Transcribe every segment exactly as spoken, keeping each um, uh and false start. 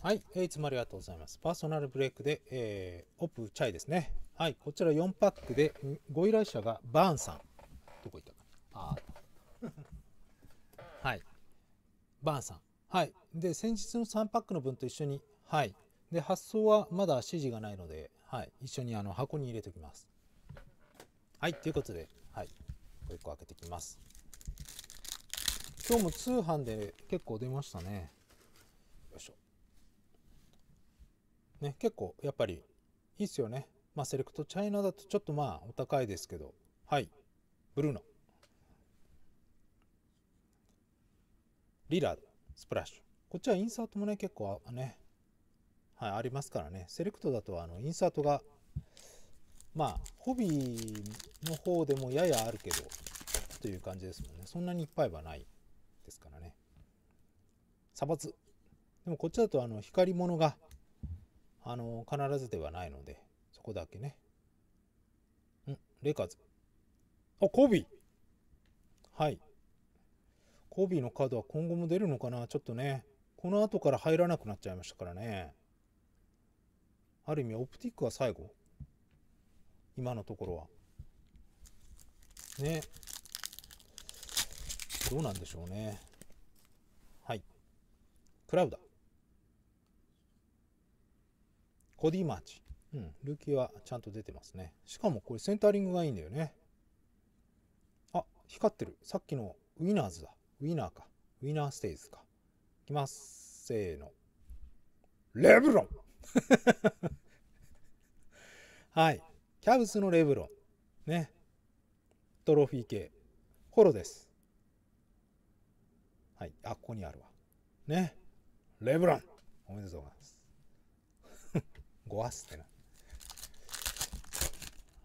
はい、えー、いつもありがとうございます。パーソナルブレイクで、えー、オプチャイですね。はい、こちらよんパックで、ご依頼者がバーンさん。どこ行ったか。あはい。バーンさん。はい。で、先日のさんパックの分と一緒に、はい。で、発送はまだ指示がないので、はい。一緒にあの箱に入れておきます。はい。ということで、はい。いっこ開けてきます。今日も通販で結構出ましたね。よいしょ。ね、結構やっぱりいいっすよね。まあセレクトチャイナだとちょっとまあお高いですけど、はい。ブルーノ。リラード、スプラッシュ。こっちはインサートもね、結構ね、はい、ありますからね。セレクトだとあのインサートが、まあ、ホビーの方でもややあるけど、という感じですもんね。そんなにいっぱいはないですからね。サバツ。でもこっちだとあの光り物が、あの、必ずではないので、そこだけね。うん、レイカーズ。あ、コビー。はい。コビーのカードは今後も出るのかな。ちょっとね、この後から入らなくなっちゃいましたからね。ある意味オプティックは最後、今のところはね、どうなんでしょうね。はい。クラウダ、コディマーチ、うん、ルーキーはちゃんと出てますね。しかもこれセンタリングがいいんだよね。あ、光ってる。さっきのウィナーズだ。ウィナーか。ウィナーステージか。いきます。せーの。レブロンはい。キャブスのレブロン。ね。トロフィー系。ホロです。はい。あ、ここにあるわ。ね。レブロン。おめでとうございます。ごアスってな。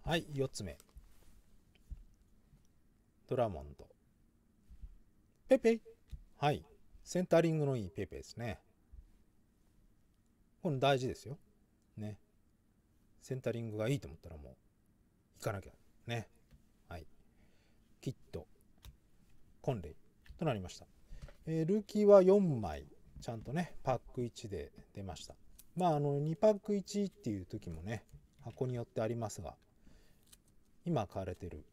はい。よっつめ。ドラモンド。ペペイ。はい。センタリングのいいペペですね。これ大事ですよ。ね。センタリングがいいと思ったらもう、行かなきゃ。ね。はい。キッド、コンレイとなりました。えー、ルーキーはよんまい、ちゃんとね、パックいちで出ました。まあ、あの、にパックいちっていう時もね、箱によってありますが、今買われてる、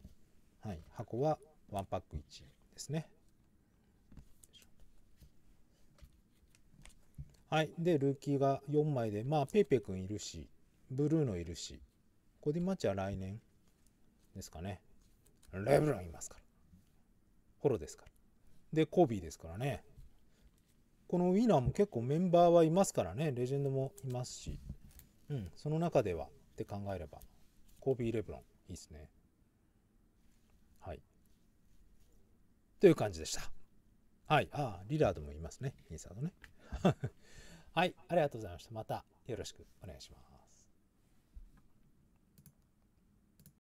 はい、箱はいちパックいちですね。はい。で、ルーキーがよんまいで、まあ、ペイペイ君いるし、ブルーノいるし、コディマッチは来年ですかね。レブロンいますから。ホロですから。で、コービーですからね。このウィナーも結構メンバーはいますからね。レジェンドもいますし。うん。その中ではって考えれば、コービー、レブロン、いいですね。はい。という感じでした。はい。ああ、リラードもいますね。インサートね。はい、ありがとうございました。またよろしくお願いします。